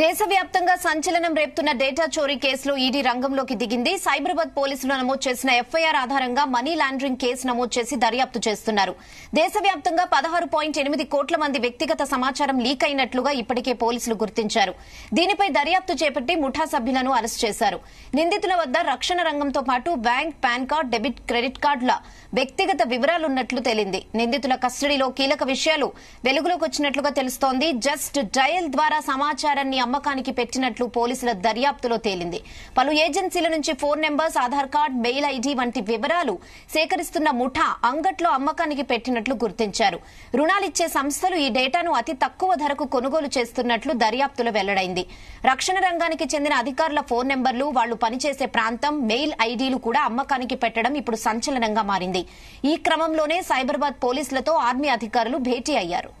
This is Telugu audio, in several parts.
దేశవ్యాప్తంగా సంచలనం రేపుతున్న డేటా చోరీ కేసులో ఈడీ రంగంలోకి దిగింది. సైబరాబాద్ పోలీసులు నమోదు చేసిన ఎఫ్ఐఆర్ ఆధారంగా మనీ లాండరింగ్ కేసు నమోదు చేసి దర్యాప్తు చేస్తున్నారు. దేశవ్యాప్తంగా 16.8 కోట్ల మంది వ్యక్తిగత సమాచారం లీక్ అయినట్లుగా ఇప్పటికే పోలీసులు గుర్తించారు. దీనిపై దర్యాప్తు చేపట్టి ముఠా సభ్యులను అరెస్ట్ చేశారు. నిందితుల వద్ద రక్షణ రంగంతో పాటు bank, PAN card, debit, credit కార్డుల వ్యక్తిగత వివరాలున్నట్లు తేలింది. నిందితుల కస్టడీలో కీలక విషయాలు వెలుగులోకి వచ్చినట్లుగా తెలుస్తోంది. జస్ట్ డయల్ ద్వారా సమాచారాన్ని అమ్మకానికి పెట్టినట్లు పోలీసుల దర్యాప్తులో తేలింది. పలు ఏజెన్సీల నుంచి phone numbers, Aadhaar card, mail ID వంటి వివరాలు సేకరిస్తున్న ముఠా అంగట్లో అమ్మకానికి పెట్టినట్లు గుర్తించారు. రుణాలిచ్చే సంస్థలు ఈ డేటాను అతి తక్కువ ధరకు కొనుగోలు చేస్తున్నట్లు దర్యాప్తులో వెల్లడైంది. రక్షణ రంగానికి చెందిన అధికారుల ఫోన్ నెంబర్లు, వాళ్లు పనిచేసే ప్రాంతం, మెయిల్ ఐడీలు కూడా అమ్మకానికి పెట్టడం ఇప్పుడు సంచలనంగా మారింది. ఈ క్రమంలోనే సైబరాబాద్ పోలీసులతో ఆర్మీ అధికారులు భేటీ అయ్యారు.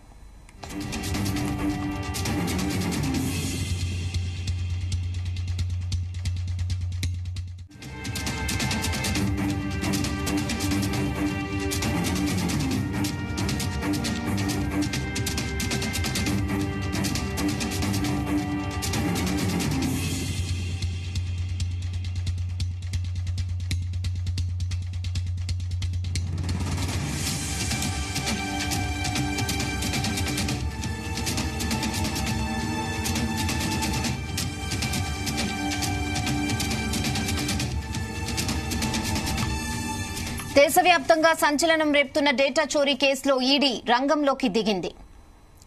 దేశవ్యాప్తంగా సంచలనం రేపుతున్న డేటా చోరీ కేసులో ఈడీ రంగంలోకి దిగింది.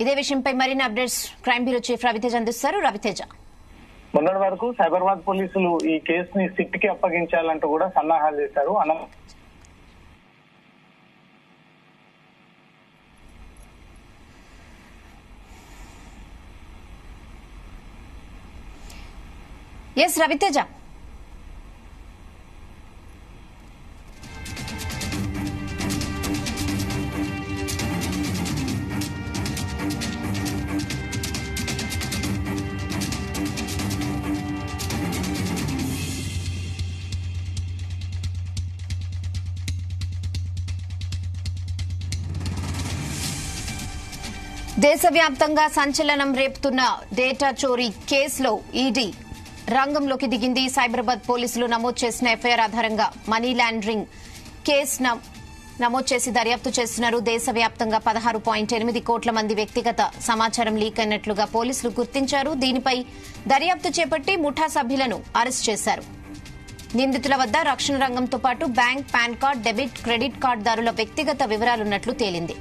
ఇదే విషయంపై మరిన్ని updates crime bureau chief Raviteja అందిస్తారు. రవితేజ, మొన్నటి వరకు సైబరాబాద్ పోలీసులు ఈ కేసుని సిట్ కి అప్పగించాలంటూ కూడా సన్నాహాలు చేశారు. ఎస్ రవితేజ, దేశవ్యాప్తంగా సంచలనం రేపుతున్న డేటా చోరీ కేసులో ఈడీ రంగంలోకి దిగింది. సైబరాబాద్ పోలీసులు నమోదు చేసిన ఎఫ్ఐఆర్ ఆధారంగా మనీ లాండరింగ్ కేసు నమోదు చేసి దర్యాప్తు చేస్తున్నారు. దేశవ్యాప్తంగా 16.8 కోట్ల మంది వ్యక్తిగత సమాచారం లీక్ అయినట్లుగా పోలీసులు గుర్తించారు. దీనిపై దర్యాప్తు చేపట్టి ముఠా సభ్యులను అరెస్ట్ చేశారు. నిందితుల వద్ద రక్షణ రంగంతో పాటు bank, PAN card, debit, credit కార్డుదారుల వ్యక్తిగత వివరాలున్నట్లు తేలింది.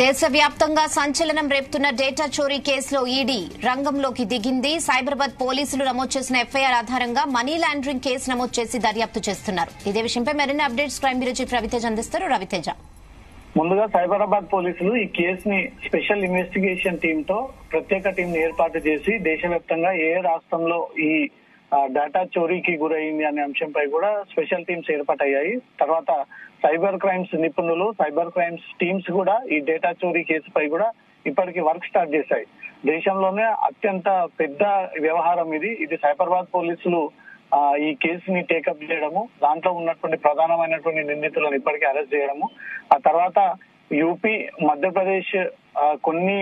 దేశవ్యాప్తంగా సంచలనం రేపుతున్న డేటా చోరీ కేసులో ఈడీ రంగంలోకి దిగింది. సైబరాబాద్ పోలీసులు నమోదు చేసిన ఎఫ్ఐఆర్ ఆధారంగా మనీ లాండరింగ్ కేసు నమోదు చేసి దర్యాప్తు చేస్తున్నారు. ఇదే విషయంపై మరిన్ని updates crime bureau chief Raviteja అందిస్తారు. రవితేజ, ముందుగా సైబరాబాద్ పోలీసులు ఈ కేసుని స్పెషల్ ఇన్వెస్టిగేషన్ టీమ్ తో ప్రత్యేక టీం ఏర్పాటు చేసి దేశవ్యాప్తంగా ఏ రాష్ట్రంలో ఈ డేటా చోరీకి గురైంది అనే అంశంపై కూడా స్పెషల్ టీమ్స్ ఏర్పాటయ్యాయి. తర్వాత సైబర్ క్రైమ్స్ నిపుణులు, సైబర్ క్రైమ్స్ టీమ్స్ కూడా ఈ డేటా చోరీ కేసుపై కూడా ఇప్పటికీ వర్క్ స్టార్ట్ చేశాయి. దేశంలోనే అత్యంత పెద్ద వ్యవహారం ఇది. ఇది సైబరాబాద్ పోలీసులు ఈ కేసుని టేకప్ చేయడము, దాంట్లో ఉన్నటువంటి ప్రధానమైనటువంటి నిందితులను ఇప్పటికీ అరెస్ట్ చేయడము, ఆ తర్వాత యూపీ, మధ్యప్రదేశ్, కొన్ని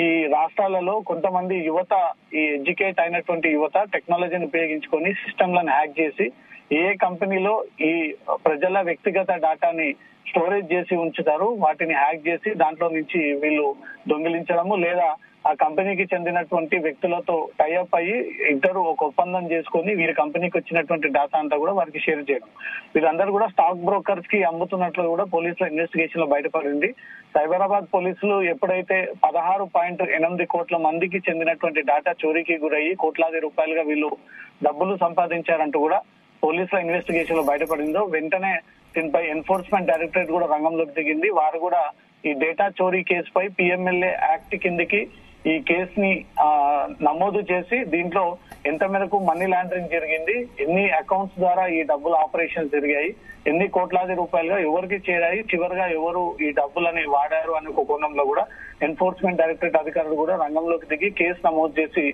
ఈ రాష్ట్రాలలో కొంతమంది యువత, ఈ ఎడ్యుకేట్ అయినటువంటి యువత టెక్నాలజీని ఉపయోగించుకొని సిస్టమ్లను హ్యాక్ చేసి ఏ కంపెనీలో ఈ ప్రజల వ్యక్తిగత డాటాని స్టోరేజ్ చేసి ఉంచుతారు, వాటిని హ్యాక్ చేసి దాంట్లో నుంచి వీళ్ళు దొంగిలించడము లేదా ఆ కంపెనీకి చెందినటువంటి వ్యక్తులతో టైఅప్ అయ్యి ఇద్దరు ఒక ఒప్పందం చేసుకుని వీరి కంపెనీకి వచ్చినటువంటి డేటా అంతా కూడా వారికి షేర్ చేయడం, వీళ్ళందరూ కూడా స్టాక్ బ్రోకర్స్ కి అమ్ముతున్నట్లు కూడా పోలీసుల ఇన్వెస్టిగేషన్ లో బయటపడింది. సైబరాబాద్ పోలీసులు ఎప్పుడైతే 16.8 కోట్ల మందికి చెందినటువంటి డేటా చోరీకి గురయ్యి కోట్లాది రూపాయలుగా వీళ్ళు డబ్బులు సంపాదించారంటూ కూడా పోలీసుల ఇన్వెస్టిగేషన్ లో బయటపడిందో వెంటనే దీనిపై ఎన్ఫోర్స్మెంట్ డైరెక్టరేట్ కూడా రంగంలోకి దిగింది. వారు కూడా ఈ డేటా చోరీ కేసుపై PMLA యాక్ట్ కిందకి ఈ కేసుని నమోదు చేసి దీంట్లో ఎంత మేరకు మనీ లాండరింగ్ జరిగింది, ఎన్ని అకౌంట్స్ ద్వారా ఈ డబ్బులు ఆపరేషన్స్ జరిగాయి, ఎన్ని కోట్లాది రూపాయలుగా ఎవరికి చేరాయి, చివరిగా ఎవరు ఈ డబ్బులని వాడారు అనే ఒక కోణంలో కూడా ఎన్ఫోర్స్మెంట్ డైరెక్టరేట్ అధికారులు కూడా రంగంలోకి దిగి కేసు నమోదు చేసి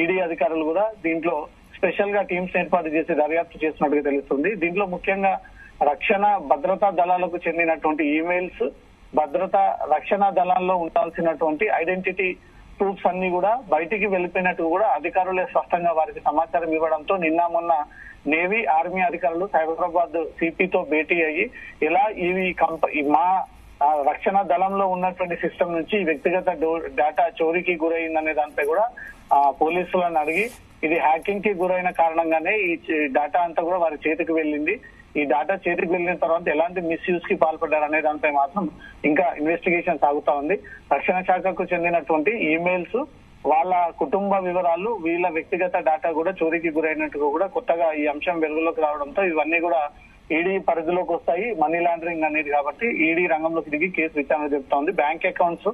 ఈడీ అధికారులు కూడా దీంట్లో స్పెషల్ గా టీమ్స్ ఏర్పాటు చేసి దర్యాప్తు చేసినట్టుగా తెలుస్తుంది. దీంట్లో ముఖ్యంగా రక్షణ భద్రతా దళాలకు చెందినటువంటి ఈమెయిల్స్, భద్రతా రక్షణ దళాల్లో ఉండాల్సినటువంటి ఐడెంటిటీ ప్రూఫ్స్ అన్ని కూడా బయటికి వెళ్ళిపోయినట్టు కూడా అధికారులే స్పష్టంగా వారికి సమాచారం ఇవ్వడంతో నిన్న మొన్న నేవీ ఆర్మీ అధికారులు సైబరాబాద్ సిపితో భేటీ అయ్యి ఇలా ఇవి మా రక్షణ దళంలో ఉన్నటువంటి సిస్టమ్ నుంచి వ్యక్తిగత డేటా చోరీకి గురైందనే దానిపై కూడా పోలీసులను అడిగి ఇది హ్యాకింగ్ కి గురైన కారణంగానే ఈ డేటా అంతా కూడా వారి చేతికి వెళ్ళింది, ఈ డేటా చేతికి వెళ్ళిన తర్వాత ఎలాంటి మిస్యూజ్ కి పాల్పడ్డారు అనే దానిపై మాత్రం ఇంకా ఇన్వెస్టిగేషన్ సాగుతా ఉంది. రక్షణ శాఖకు చెందినటువంటి ఈమెయిల్స్, వాళ్ళ కుటుంబ వివరాలు, వీళ్ళ వ్యక్తిగత డేటా కూడా చోరీకి గురైనట్టుగా కూడా కొత్తగా ఈ అంశం వెలుగులోకి రావడంతో ఇవన్నీ కూడా ఈడీ పరిధిలోకి వస్తాయి. మనీ లాండరింగ్ అనేది కాబట్టి ఈడీ రంగంలోకి దిగి కేసు విచారణ జరుపుతోంది. Bank accounts,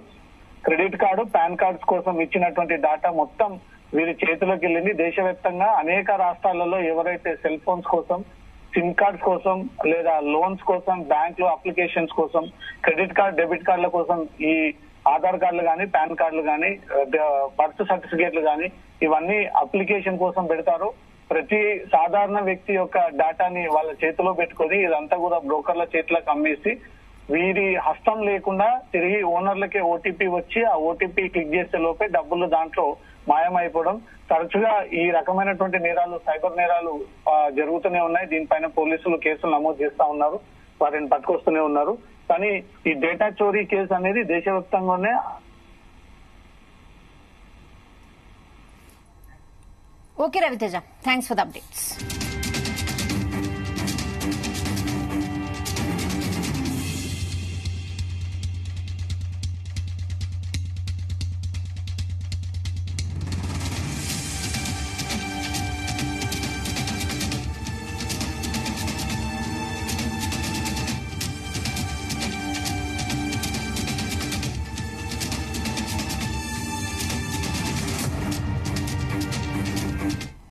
credit card, PAN cards కోసం ఇచ్చినటువంటి డేటా మొత్తం వీరి చేతిలోకి వెళ్ళింది. దేశవ్యాప్తంగా అనేక రాష్ట్రాలలో ఎవరైతే సెల్ ఫోన్స్ కోసం, సిమ్ కార్డ్స్ కోసం లేదా లోన్స్ కోసం, బ్యాంక్ లో అప్లికేషన్స్ కోసం, క్రెడిట్ కార్డ్, డెబిట్ కార్డుల కోసం ఈ ఆధార్ కార్డులు కానీ, పాన్ కార్డులు కానీ, బర్త్ సర్టిఫికేట్లు కానీ ఇవన్నీ అప్లికేషన్ కోసం పెడతారు. ప్రతి సాధారణ వ్యక్తి యొక్క డేటాని వాళ్ళ చేతిలో పెట్టుకొని ఇదంతా కూడా బ్రోకర్ల చేతిలోకి అమ్మేసి వీరి హస్తం లేకుండా తిరిగి ఓనర్లకే OTP వచ్చి ఆ OTP క్లిక్ చేసే లోపే డబ్బులు దాంట్లో మాయమైపోవడం. తరచుగా ఈ రకమైనటువంటి నేరాలు, సైబర్ నేరాలు జరుగుతూనే ఉన్నాయి. దీనిపైన పోలీసులు కేసులు నమోదు చేస్తా ఉన్నారు, వారిని పట్టుకొస్తూనే ఉన్నారు. కానీ ఈ డేటా చోరీ కేసు అనేది దేశవ్యాప్తంగానే okay. Raviteja, thanks for the updates.